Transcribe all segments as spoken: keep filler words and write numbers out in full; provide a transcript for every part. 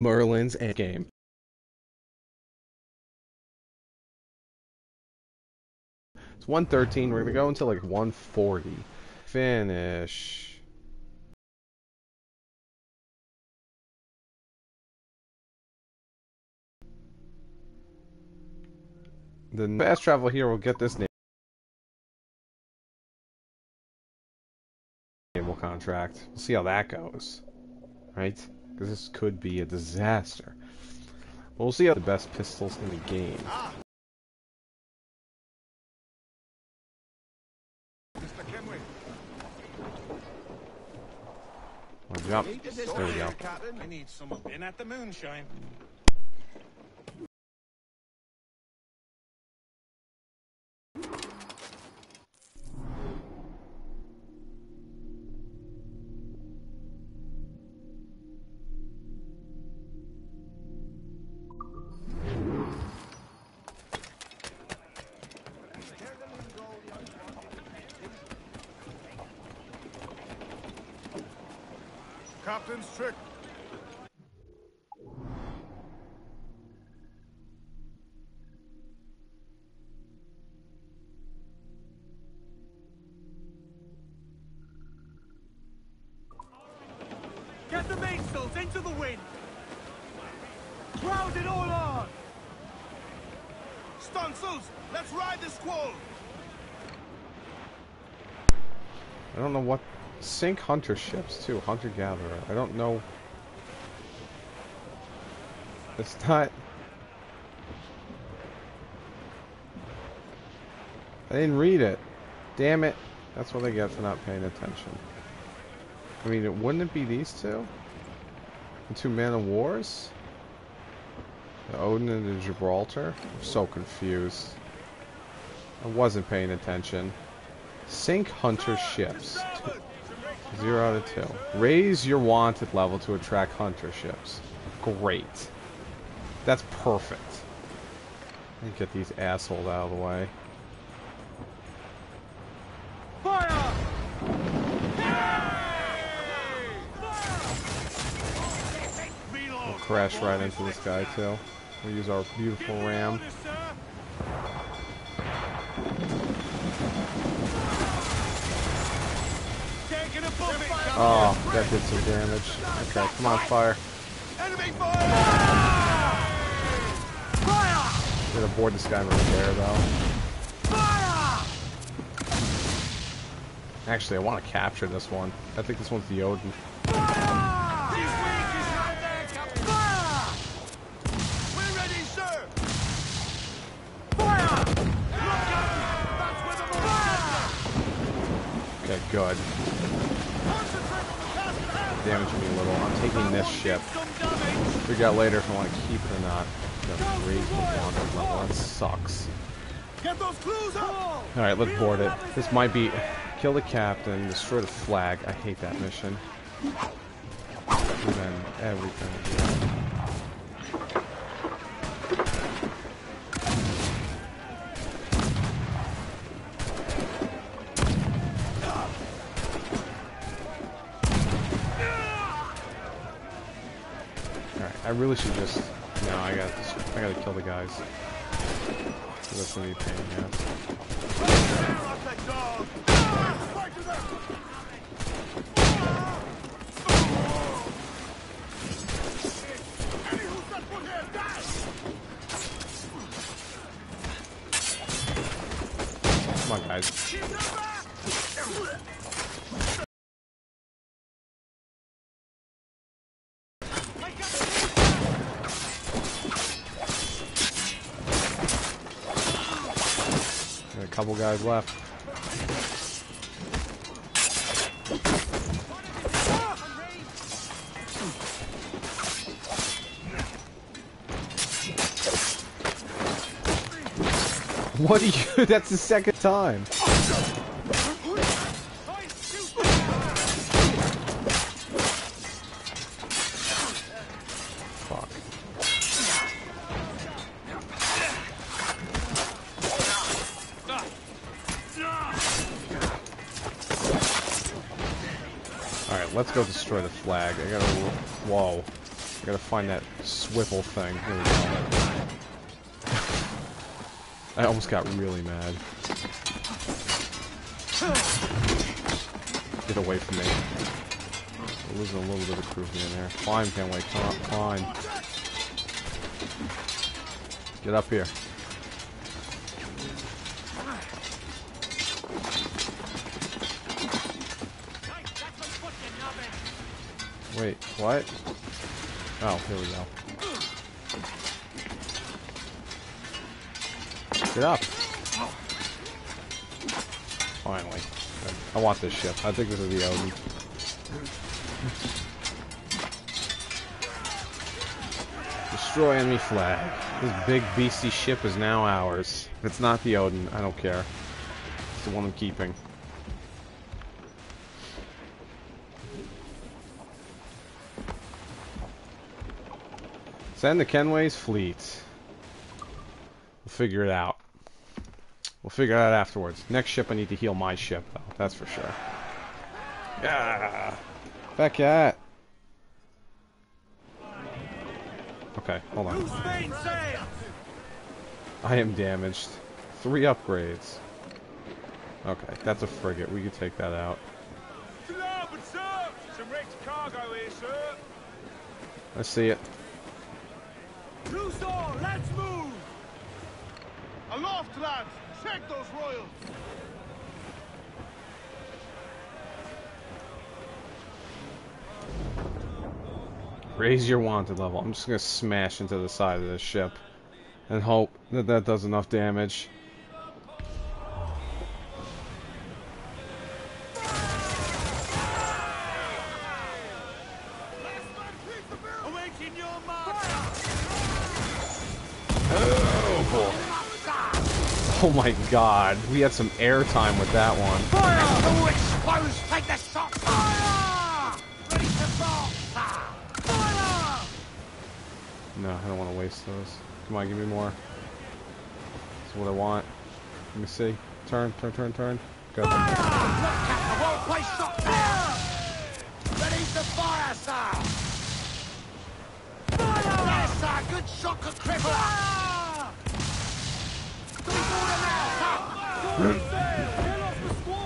Merlin's Endgame. It's one thirteen, we're gonna go until like one forty. Finish. The fast travel here will get this name. Contract. We'll see how that goes, right? Because this could be a disaster. We'll see how the best pistols in the game. Mister Kenway. One jump. There we go. I need someone in at the moonshine. Captain's trick. Get the mainsails into the wind. Crowd it all on. Stunsails, let's ride the squall. I don't know what. Sink hunter ships too, hunter gatherer. I don't know. It's not. I didn't read it. Damn it. That's what I get for not paying attention. I mean, it wouldn't it be these two? The two man of wars? The Odin and the Gibraltar? I'm so confused. I wasn't paying attention. Sink hunter ships. Zero out of two. Raise your wanted level to attract hunter ships. Great. That's perfect. Let me get these assholes out of the way. Fire! We'll crash right into this guy too. We'll use our beautiful ram. Oh, that did some damage. Okay, come on, fire. Enemy fire! Fire! We're gonna board this guy right there, though. Fire! Actually, I want to capture this one. I think this one's the Odin. Okay, good. Damaging me a little. I'm taking this ship. Figure out later if I want to keep it or not. Just raise the wanted level. That sucks. Alright, let's board it. This might be kill the captain, destroy the flag. I hate that mission. And then everything. I really should just. No, I got. I gotta kill the guys. So that's gonna be a pain in the ass. Come on, guys. Couple guys left. What are you? That's the second time. Let's go destroy the flag. I gotta. Whoa. gotta find that swivel thing. Here we go. I almost got really mad. Get away from me. We're losing a little bit of crew in there. Climb, Kenway. Climb. Get up here. Wait, what? Oh, here we go. Get up! Finally. I want this ship. I think this is the Odin. Destroy enemy flag. This big beastie ship is now ours. If it's not the Odin, I don't care. It's the one I'm keeping. Send the Kenway's fleet. We'll figure it out. We'll figure it out afterwards. Next ship, I need to heal my ship, though. That's for sure. Yeah! Back at! Okay, hold on. I am damaged. Three upgrades. Okay, that's a frigate. We can take that out. I see it. Loose all, let's move! Aloft, lads! Check those royals! Raise your wanted level. I'm just gonna smash into the side of this ship and hope that that does enough damage. Oh my god, we had some air time with that one. Fire! Oh, explodes! Take the shot! Fire! Ready to rock! Fire! No, I don't want to waste those. Come on, give me more. That's what I want. Let me see. Turn, turn, turn, turn. Go. Fire! Look at the whole place shot! Fire! Ready to fire, sir! Fire! Yes, sir! Good shot could cripple! Fire!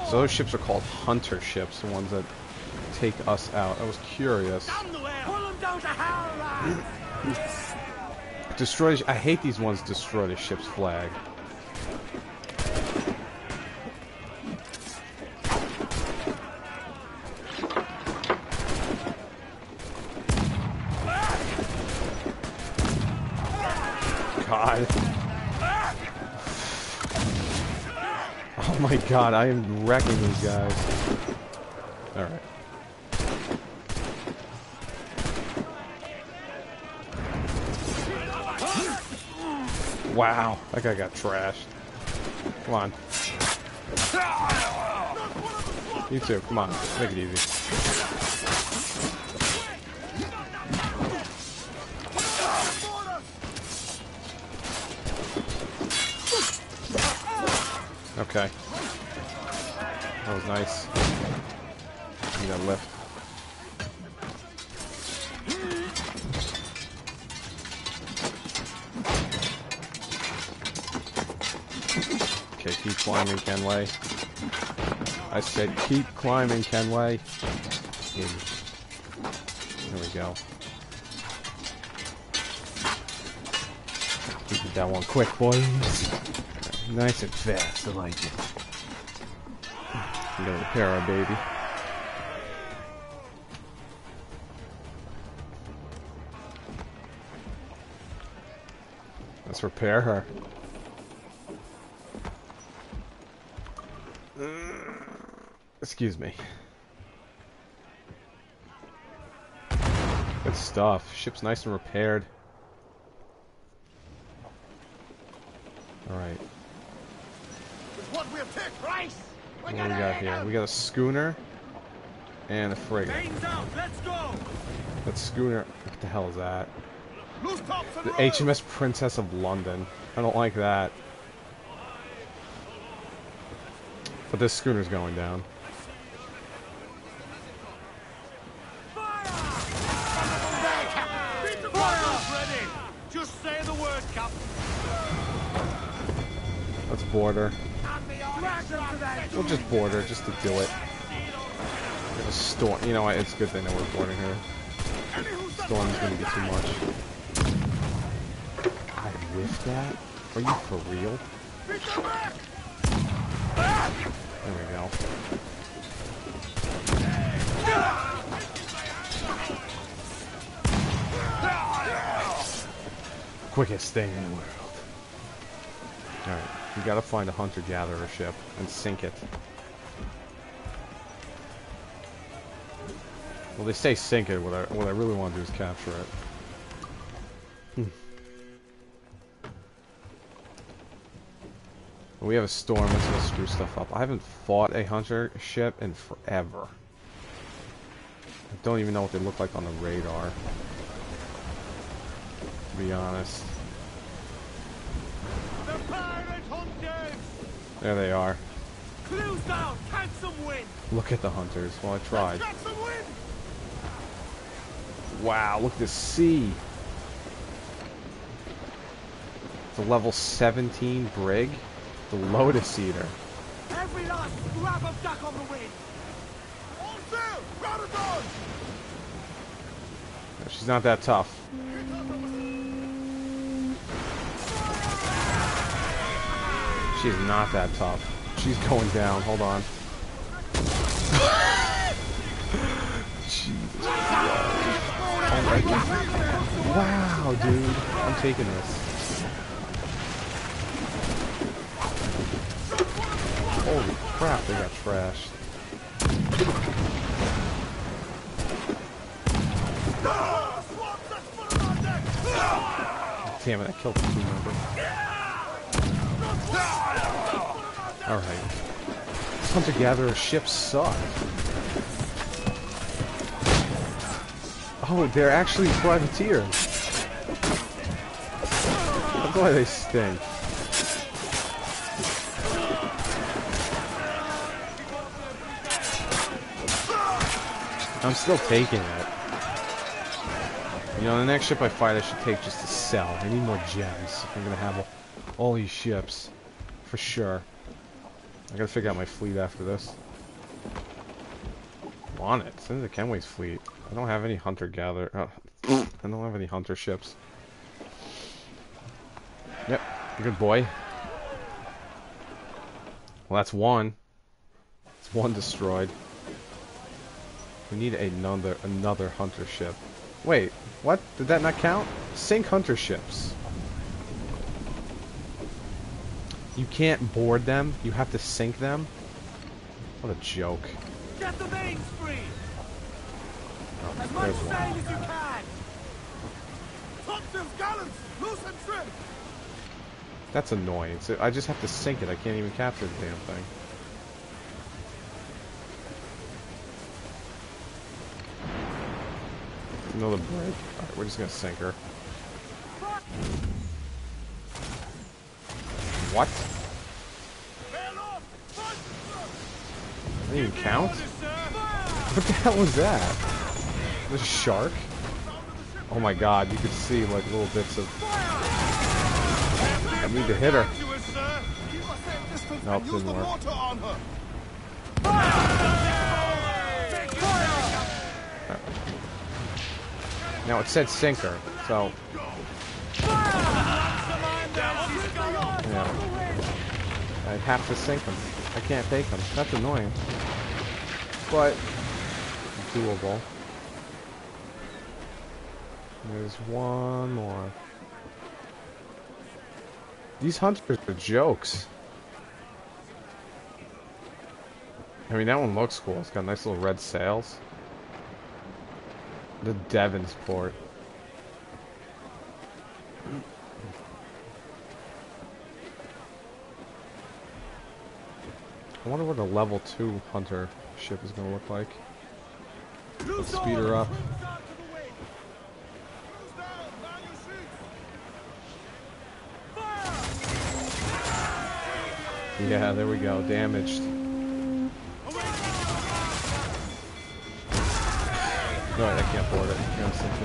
So those ships are called hunter ships, the ones that take us out. I was curious. Destroy. I hate these ones. Destroy the ship's flag. God. Oh my god, I am wrecking these guys. Alright. Wow, that guy got trashed. Come on. You too, come on. Make it easy. Okay. That was nice. You got lift. Okay, keep climbing, Kenway. I said keep climbing, Kenway. There we go. We did that one quick, boys. Nice and fast, I like it. I'm gonna repair our baby. Let's repair her. Excuse me. Good stuff. Ship's nice and repaired. Alright. What do we got here? We got a schooner and a frigate. That schooner, what the hell is that? The H M S Princess of London. I don't like that. But this schooner's going down. Just say the word, Captain. Let's border. We'll just border, just to do it. There's a storm. You know what? It's a good thing that we're boarding here. Storm's gonna get too much. I whiffed that? Are you for real? There we go. Quickest thing in the world. Alright, we gotta find a hunter-gatherer ship and sink it. Well, they say sink it. What I, what I really want to do is capture it. Hmm. We have a storm that's gonna screw stuff up. I haven't fought a hunter ship in forever. I don't even know what they look like on the radar, to be honest. The pirate hunters! There they are. Close down, catch some wind. Look at the hunters. Well, I tried. Catch some wind. Wow, look at the sea. It's a level seventeen brig. The Lotus Eater. Every last grab of duck on the wind. All sail, grab it on. She's not that tough. She's not that tough. She's going down. Hold on. Jesus. Oh my God. Wow, dude. I'm taking this. Holy crap, they got trashed. Damn it, I killed the team member. Alright. Hunter-gatherer ships suck. Oh, they're actually privateers. That's why they stink. I'm still taking it. You know, the next ship I fight I should take just to sell. I need more gems if I'm gonna have all, all these ships. For sure. I gotta figure out my fleet after this. I want it. Send it to Kenway's fleet. I don't have any hunter-gatherer. Oh, I don't have any hunter ships. Yep. Good boy. Well, that's one. It's one destroyed. We need another another hunter ship. Wait, what? Did that not count? Sink hunter ships. You can't board them. You have to sink them. What a joke. Get the mains free. Oh, as much sail as you can. Top them gallants, loose and trim. That's annoying. So I just have to sink it. I can't even capture the damn thing. Another break. Alright, we're just gonna sink her. What? Didn't even count? What the hell was that? The shark? Oh my God, you could see like little bits of... I need to hit her. Nope, didn't work. Now it said sinker, so yeah. I'd have to sink them. I can't take them. That's annoying, but doable. There's one more. These hunters are jokes. I mean, that one looks cool. It's got nice little red sails. The Devons port. I wonder what a level two hunter ship is going to look like. Let's speed her up. Yeah, there we go. Damaged. No, I can't board it. I can't sink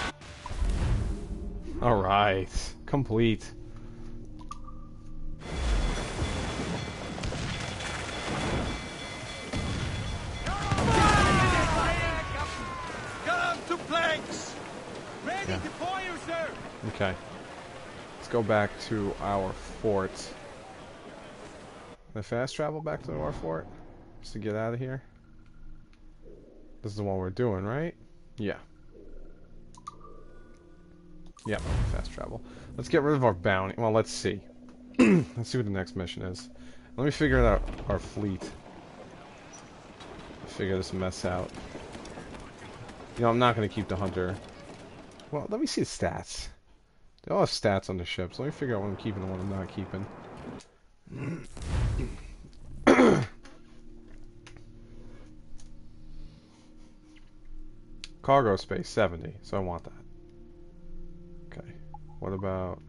it. Alright, complete. Yeah. Okay, let's go back to our fort. Can I fast travel back to our fort? Just to get out of here? This is the one we're doing, right? Yeah. Yep, fast travel. Let's get rid of our bounty. Well, let's see. Let's see what the next mission is. Let me figure out our fleet. Figure this mess out. You know, I'm not going to keep the hunter. Well, let me see the stats. They all have stats on the ships. Let me figure out what I'm keeping and what I'm not keeping. Cargo space, seventy. So I want that. Okay. What about...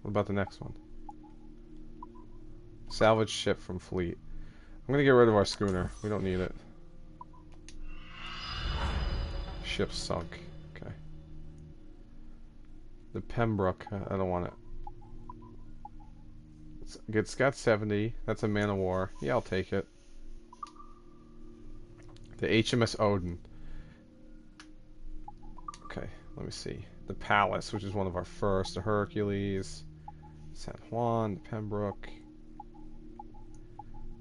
What about the next one? Salvage ship from fleet. I'm going to get rid of our schooner. We don't need it. Ship sunk. The Pembroke, I don't want it. It's, it's got seventy. That's a man of war. Yeah, I'll take it. The H M S Odin. Okay, let me see. The Palace, which is one of our first. The Hercules. San Juan. The Pembroke.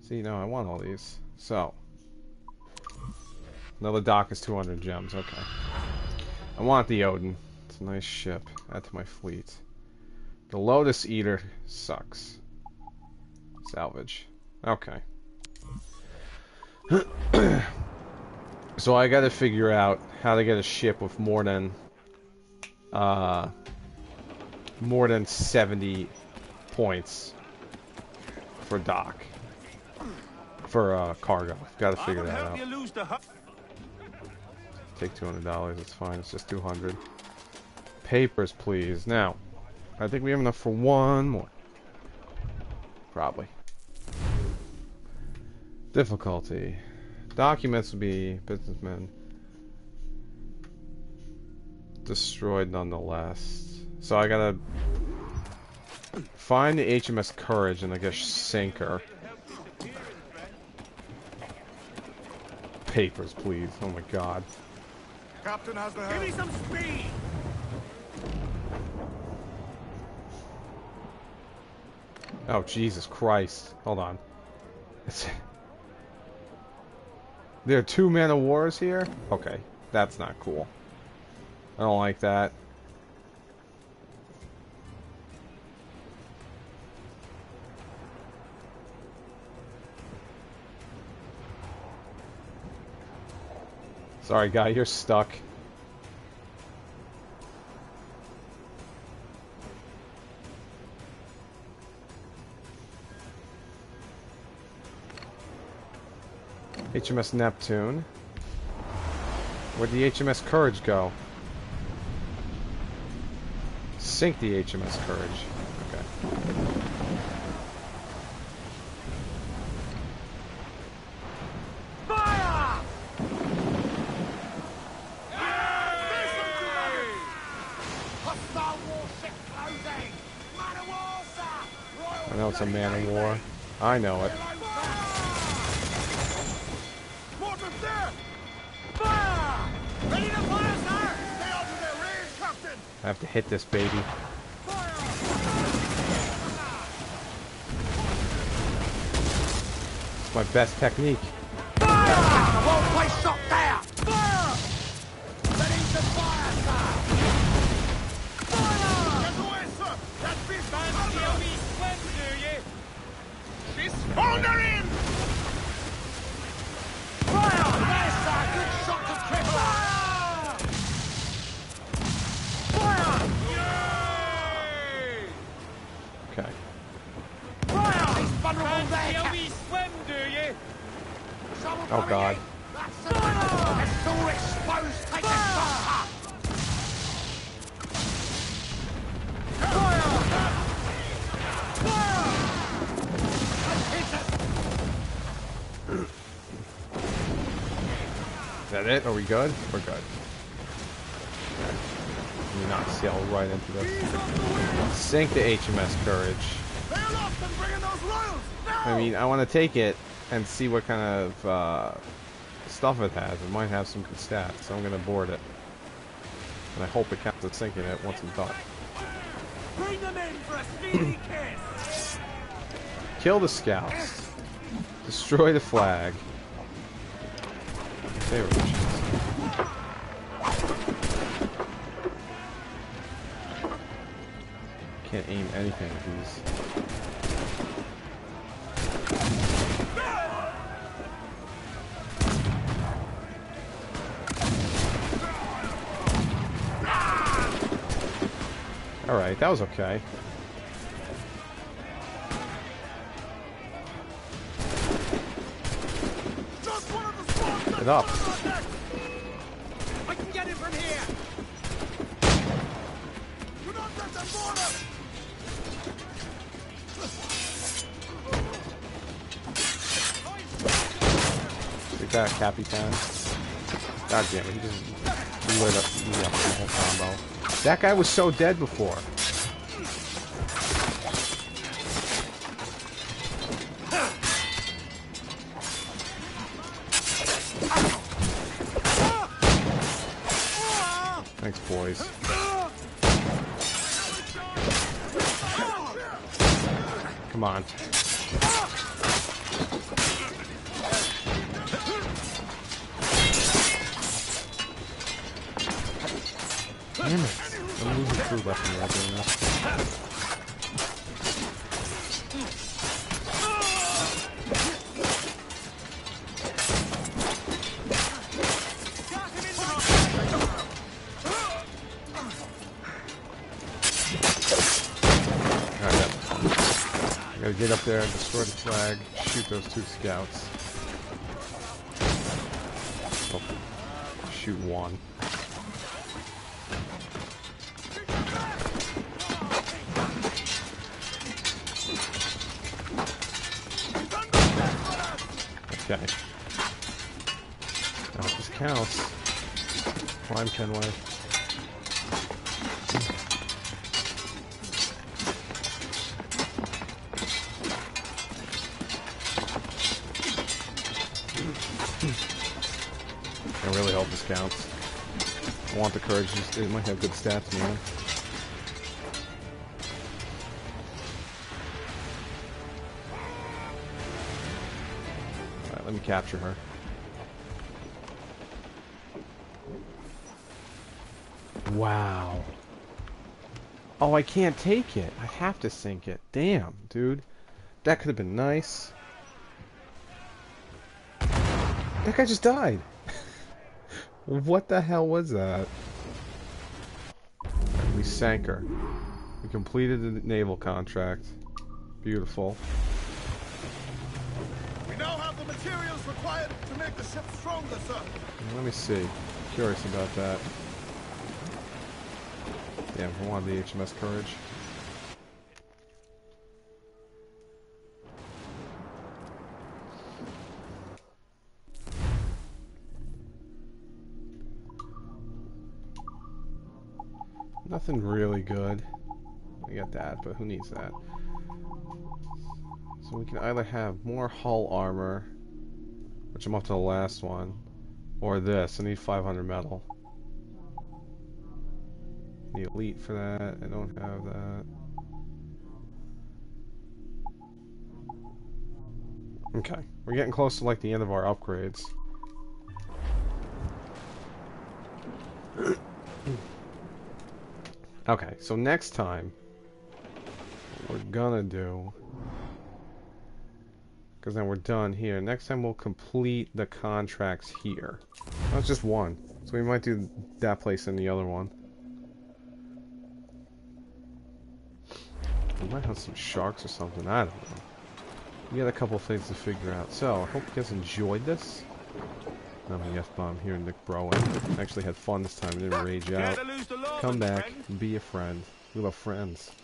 See, no, I want all these. So. Another dock is two hundred gems. Okay. I want the Odin. Nice ship. Add to my fleet. The Lotus Eater sucks. Salvage. Okay. So I gotta figure out how to get a ship with more than uh, more than seventy points for dock. For uh, cargo. Gotta figure that out. Take two hundred dollars. It's fine. It's just two hundred. Papers, please. Now, I think we have enough for one more. Probably. Difficulty. Documents would be businessmen. Destroyed nonetheless. So I gotta find the H M S Courage and I guess sink her. Papers, please. Oh my god. Captain has the helm. Give me some speed! Oh, Jesus Christ. Hold on. It's... There are two man of wars here? Okay. That's not cool. I don't like that. Sorry, guy. You're stuck. H M S Neptune. Where'd the H M S Courage go? Sink the H M S Courage. Okay. Fire! I know it's a man of war. I know it. I have to hit this baby. It's my best technique. Oh god. Is that it? Are we good? We're good. Okay. not sail right into this. Sink the H M S Courage. I mean, I want to take it and see what kind of uh, stuff it has. It might have some good stats, so I'm going to board it. And I hope it counts at sinking it once I'm done. Bring them in for a speedy kiss. Kill the scouts. Destroy the flag. Favorite missions. Can't aim anything at these. Alright, that was okay. It up. I can get it from here. Do not let them board us. Take that, Capitan. God damn it, he just lit up me up the whole combo. That guy was so dead before. Thanks, boys. Come on. Damn it. I'm losing crew left and right doing that. Gotta get up there and destroy the flag, shoot those two scouts. Oh, shoot one. Okay. Now if this counts, climb Kenway. I really hope this counts. I want the Courage. It might have good stats, man. Alright, let me capture her. Wow. Oh, I can't take it. I have to sink it. Damn, dude. That could have been nice. That guy just died. What the hell was that? We sank her. We completed the naval contract. Beautiful. We now have the materials required to make the ship stronger, sir. Let me see. I'm curious about that. Damn, I wanted the H M S Courage. Nothing really good. I got that, but who needs that? So we can either have more hull armor, which I'm up to the last one, or this. I need five hundred metal. I need elite for that. I don't have that. Okay, we're getting close to like the end of our upgrades. Okay, so next time, what we're gonna do, because then we're done here, next time we'll complete the contracts here. That was just one, so we might do that place and the other one. We might have some sharks or something, I don't know. We got a couple things to figure out, so I hope you guys enjoyed this. I'm the F-Bomb here in NicBroInc. Actually had fun this time, I didn't rage out. Come back, be a friend. We love friends.